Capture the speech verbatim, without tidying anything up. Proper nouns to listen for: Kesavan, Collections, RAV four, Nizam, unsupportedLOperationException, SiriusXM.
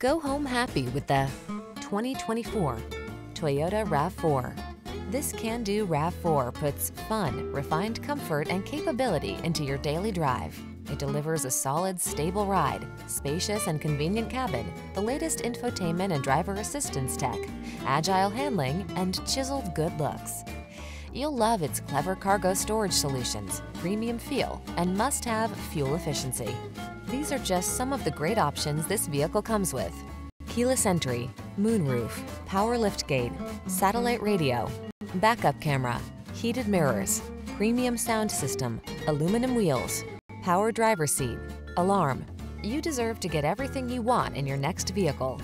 Go home happy with the twenty twenty-four Toyota RAV four. This can-do RAV four puts fun, refined comfort, and capability into your daily drive. It delivers a solid, stable ride, spacious and convenient cabin, the latest infotainment and driver assistance tech, agile handling, and chiseled good looks. You'll love its clever cargo storage solutions, premium feel, and must-have fuel efficiency. These are just some of the great options this vehicle comes with: keyless entry, moonroof, power liftgate, satellite radio, backup camera, heated mirrors, premium sound system, aluminum wheels, power driver seat, alarm. You deserve to get everything you want in your next vehicle.